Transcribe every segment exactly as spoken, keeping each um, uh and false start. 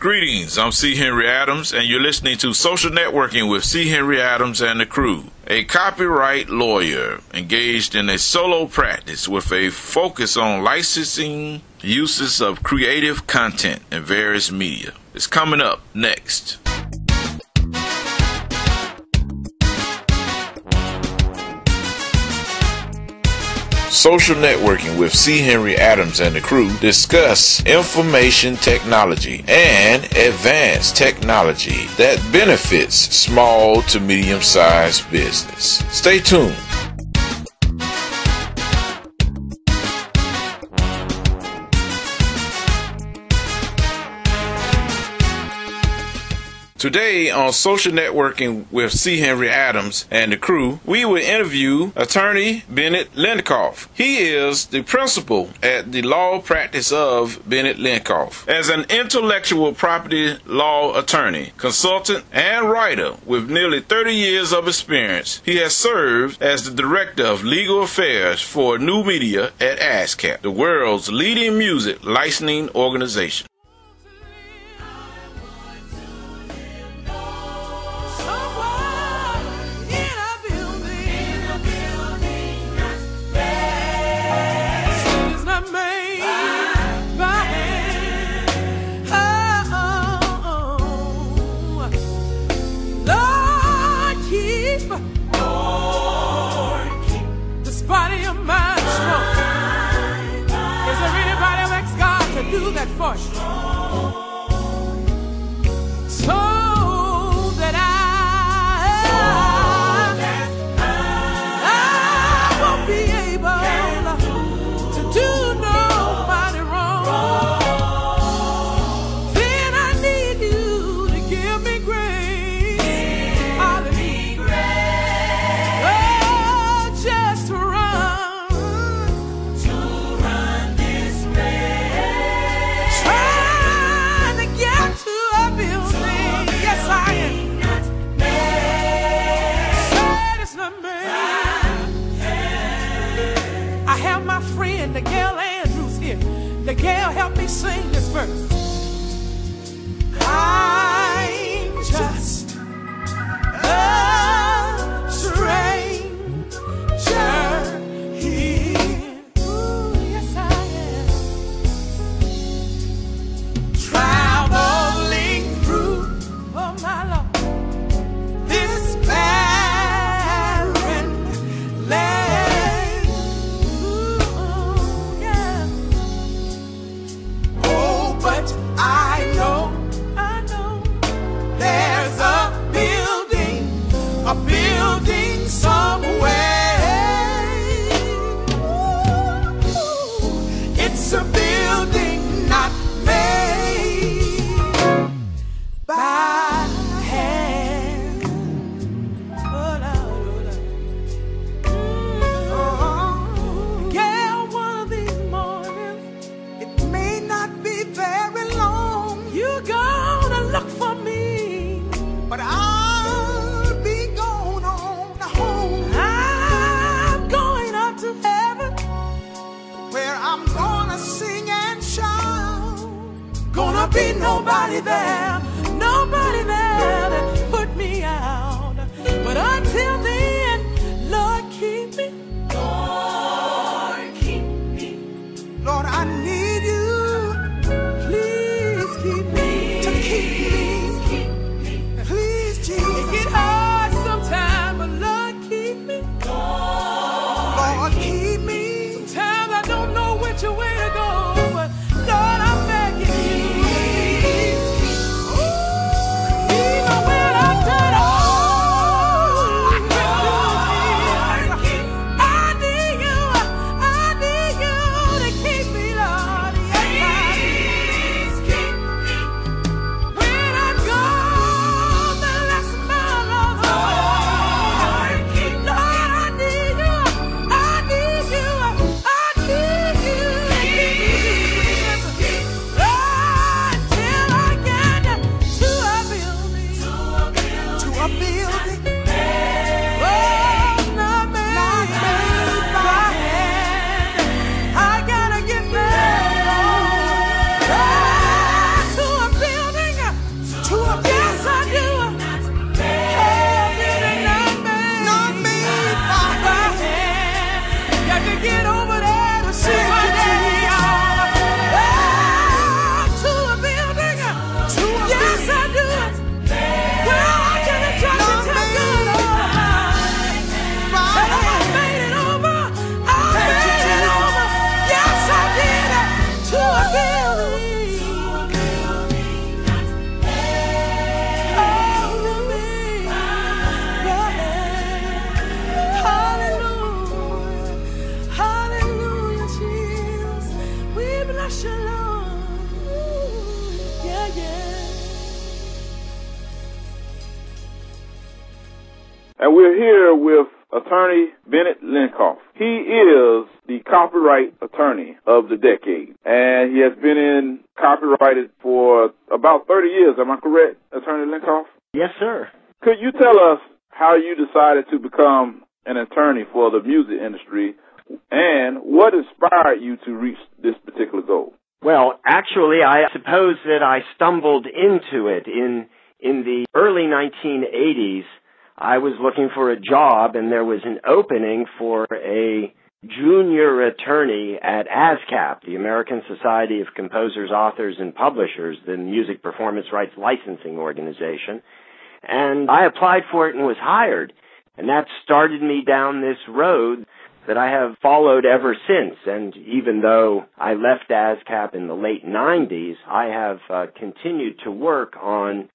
Greetings, I'm C. Henry Adams, and you're listening to Social Networking with C. Henry Adams and the Krewe, a copyright lawyer engaged in a solo practice with a focus on licensing uses of creative content in various media. It's coming up next. Social Networking with C. Henry Adams and the Krewe discuss information technology and advanced technology that benefits small to medium-sized business. Stay tuned. Today on Social Networking with C. Henry Adams and the Krewe, we will interview attorney Bennett Lincoff. He is the principal at the law practice of Bennett Lincoff. As an intellectual property law attorney, consultant, and writer with nearly thirty years of experience, he has served as the director of legal affairs for new media at ASCAP, the world's leading music licensing organization. I have my friend N'Gale Andrews here. N'Gale, help me sing this verse. I'm just a stranger here. Ooh, yes I am. Traveling through, oh my Lord, this barren land. Be nobody there, nobody there that put me out. But until then, Lord, keep me. Lord, keep me. Lord, I need you. Please keep me. To keep me. Keep me. Please, Jesus. It get hard sometimes, but Lord, keep me. Lord, Lord keep, keep me. Sometimes I don't know which way to go. But Lord, I'm begging you. Yeah. And we're here with Attorney Bennett Lincoff. He is the copyright attorney of the decade, and he has been in copyrighted for about thirty years. Am I correct, Attorney Lincoff? Yes, sir. Could you tell us how you decided to become an attorney for the music industry, and what inspired you to reach this particular goal? Well, actually, I suppose that I stumbled into it in in the early nineteen eighties. I was looking for a job, and there was an opening for a junior attorney at ASCAP, the American Society of Composers, Authors, and Publishers, the music performance rights licensing organization. And I applied for it and was hired. And that started me down this road that I have followed ever since. And even though I left ASCAP in the late nineties, I have uh, continued to work on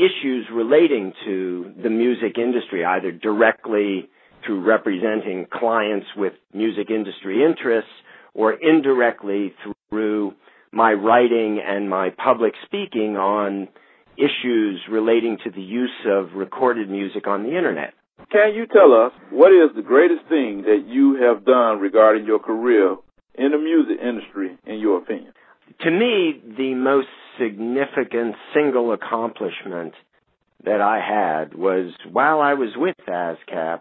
issues relating to the music industry, either directly through representing clients with music industry interests or indirectly through my writing and my public speaking on issues relating to the use of recorded music on the Internet. Can you tell us what is the greatest thing that you have done regarding your career in the music industry, in your opinion? To me, the most significant single accomplishment that I had was while I was with ASCAP,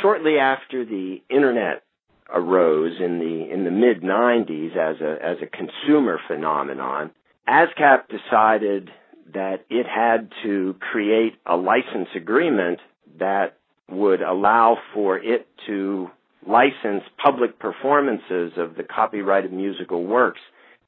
shortly after the Internet arose in the in the mid nineties as a as a consumer phenomenon, ASCAP decided that it had to create a license agreement that would allow for it to license public performances of the copyrighted musical works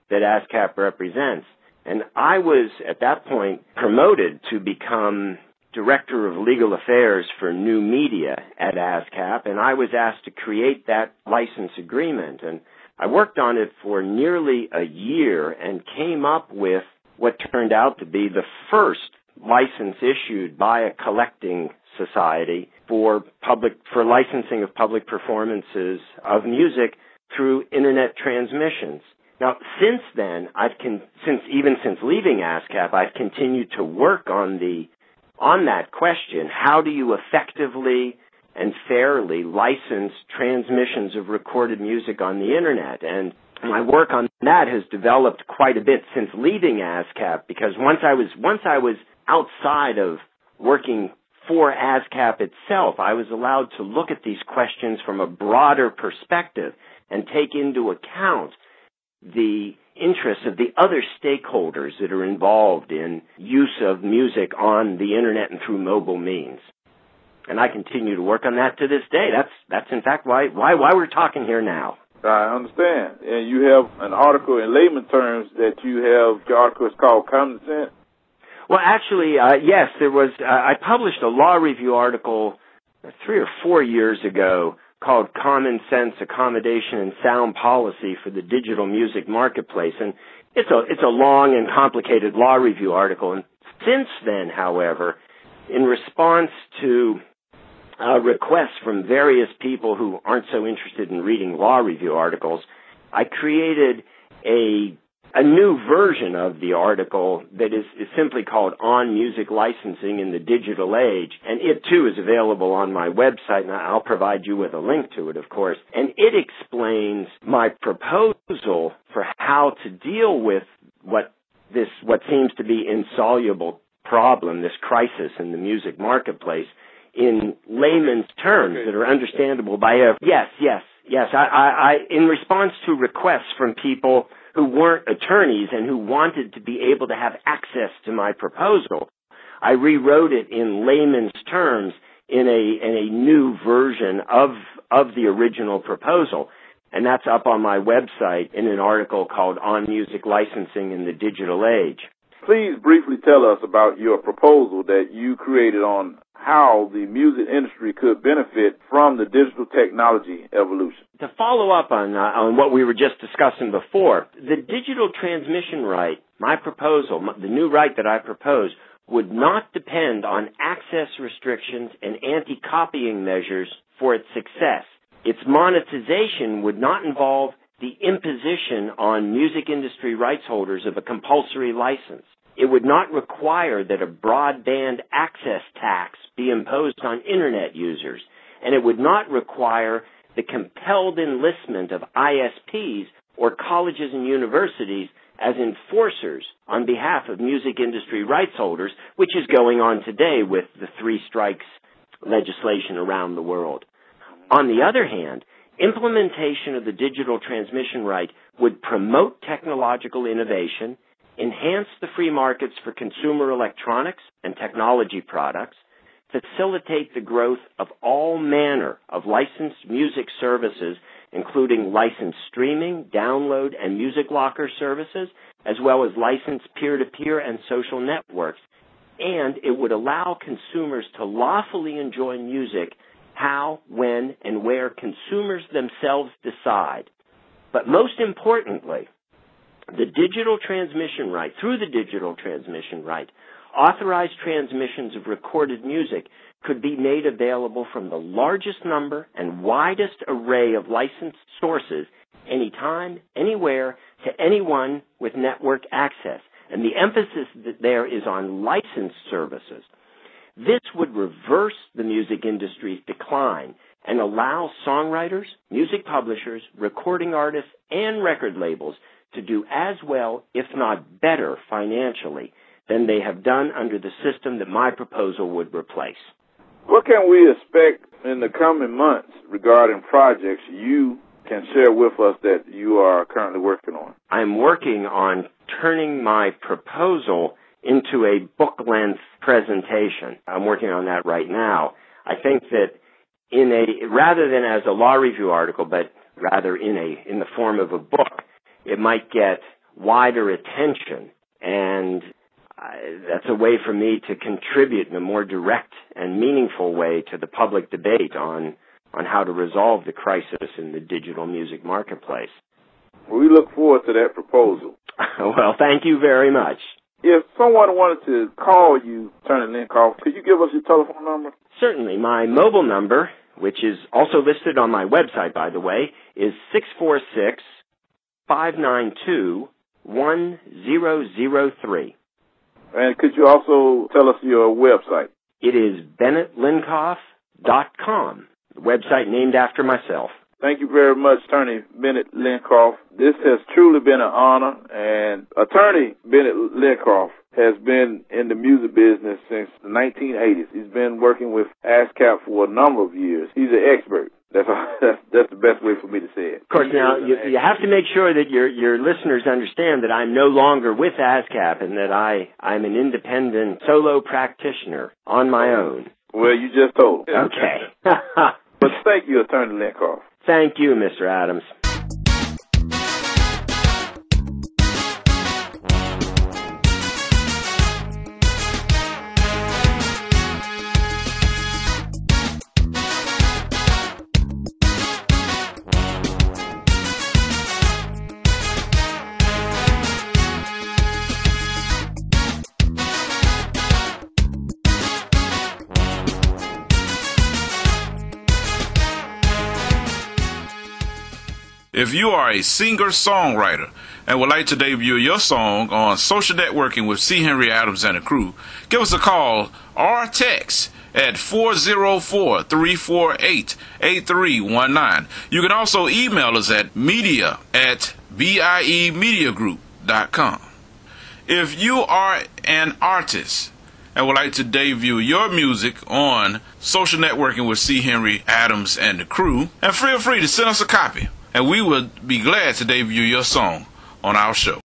that ASCAP represents. And I was, at that point, promoted to become Director of Legal Affairs for New Media at ASCAP, and I was asked to create that license agreement. And I worked on it for nearly a year and came up with what turned out to be the first license issued by a collecting society for public for licensing of public performances of music through Internet transmissions. Now, since then, I've con- since even since leaving ASCAP, I've continued to work on the on that question: how do you effectively and fairly license transmissions of recorded music on the Internet? And my work on that has developed quite a bit since leaving ASCAP, because once I was once I was outside of working for ASCAP itself, I was allowed to look at these questions from a broader perspective and take into account the interests of the other stakeholders that are involved in use of music on the Internet and through mobile means. And I continue to work on that to this day. That's, that's in fact, why, why, why we're talking here now. I understand. And you have an article in layman terms that you have, your article is called Common Sense. Well, actually, uh, yes, there was, uh, I published a law review article three or four years ago called Common Sense Accommodation and Sound Policy for the Digital Music Marketplace. And it's a, it's a long and complicated law review article. And since then, however, in response to uh, requests from various people who aren't so interested in reading law review articles, I created a a new version of the article that is, is simply called On Music Licensing in the Digital Age, and it too is available on my website, and I'll provide you with a link to it, of course. And it explains my proposal for how to deal with what this, what seems to be insoluble problem, this crisis in the music marketplace, in layman's terms that are understandable by everyone. Yes, yes, yes. I, I, I, in response to requests from people who weren't attorneys and who wanted to be able to have access to my proposal, I rewrote it in layman's terms in a in a new version of of the original proposal. And that's up on my website in an article called On Music Licensing in the Digital Age. Please briefly tell us about your proposal that you created on how the music industry could benefit from the digital technology evolution. To follow up on uh, on what we were just discussing before, the digital transmission right, my proposal, my, the new right that I proposed, would not depend on access restrictions and anti-copying measures for its success. Its monetization would not involve the imposition on music industry rights holders of a compulsory license. It would not require that a broadband access tax be imposed on Internet users, and it would not require the compelled enlistment of I S Ps or colleges and universities as enforcers on behalf of music industry rights holders, which is going on today with the three strikes legislation around the world. On the other hand, implementation of the digital transmission right would promote technological innovation, enhance the free markets for consumer electronics and technology products, facilitate the growth of all manner of licensed music services, including licensed streaming, download, and music locker services, as well as licensed peer-to-peer and social networks. And it would allow consumers to lawfully enjoy music how, when, and where consumers themselves decide. But most importantly, the digital transmission right, through the digital transmission right, authorized transmissions of recorded music could be made available from the largest number and widest array of licensed sources anytime, anywhere, to anyone with network access. And the emphasis there is on licensed services. This would reverse the music industry's decline and allow songwriters, music publishers, recording artists, and record labels to do as well, if not better, financially than they have done under the system that my proposal would replace. What can we expect in the coming months regarding projects you can share with us that you are currently working on? I'm working on turning my proposal into a book-length presentation. I'm working on that right now. I think that in a, rather than as a law review article, but rather in a, in the form of a book, it might get wider attention, and I, that's a way for me to contribute in a more direct and meaningful way to the public debate on, on how to resolve the crisis in the digital music marketplace. We look forward to that proposal. Well, thank you very much. If someone wanted to call you, Attorney Lincoff, could you give us your telephone number? Certainly. My mobile number, which is also listed on my website, by the way, is six four six, five nine two, one zero zero three. And could you also tell us your website? It is Bennett Lincoff dot com, the website named after myself. Thank you very much, Attorney Bennett Lincoff. This has truly been an honor, and Attorney Bennett Lincoff has been in the music business since the nineteen eighties. He's been working with ASCAP for a number of years. He's an expert. That's, that's, that's the best way for me to say it. Of course, now, you, you have to make sure that your your listeners understand that I'm no longer with ASCAP and that I, I'm an independent solo practitioner on my own. Well, you just told. Okay. But thank you, Attorney Lincoff. Thank you, Mister Adams. If you are a singer-songwriter and would like to debut your song on Social Networking with C. Henry Adams and the Crew, give us a call or text at four zero four, three four eight, eight three one nine. You can also email us at media at biemediagroup.com. If you are an artist and would like to debut your music on Social Networking with C. Henry Adams and the Crew, and feel free to send us a copy. And we would be glad to debut your song on our show.